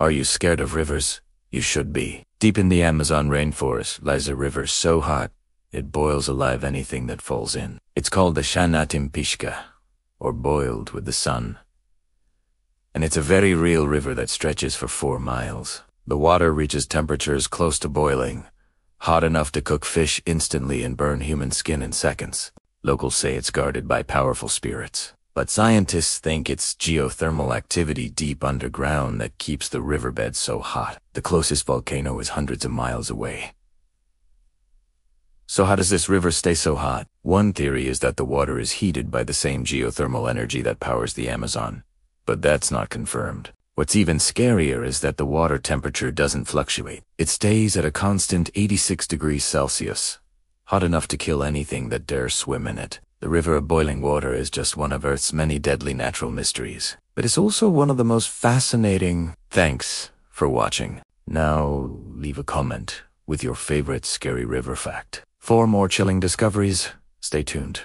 Are you scared of rivers? You should be. Deep in the Amazon rainforest lies a river so hot, it boils alive anything that falls in. It's called the Shanay-Timpishka, or boiled with the sun. And it's a very real river that stretches for 4 miles. The water reaches temperatures close to boiling, hot enough to cook fish instantly and burn human skin in seconds. Locals say it's guarded by powerful spirits, but scientists think it's geothermal activity deep underground that keeps the riverbed so hot. The closest volcano is hundreds of miles away. So how does this river stay so hot? One theory is that the water is heated by the same geothermal energy that powers the Amazon, but that's not confirmed. What's even scarier is that the water temperature doesn't fluctuate. It stays at a constant 86 degrees Celsius, hot enough to kill anything that dares swim in it. The river of boiling water is just one of Earth's many deadly natural mysteries, but it's also one of the most fascinating. Thanks for watching. Now leave a comment with your favorite scary river fact. For more chilling discoveries, stay tuned.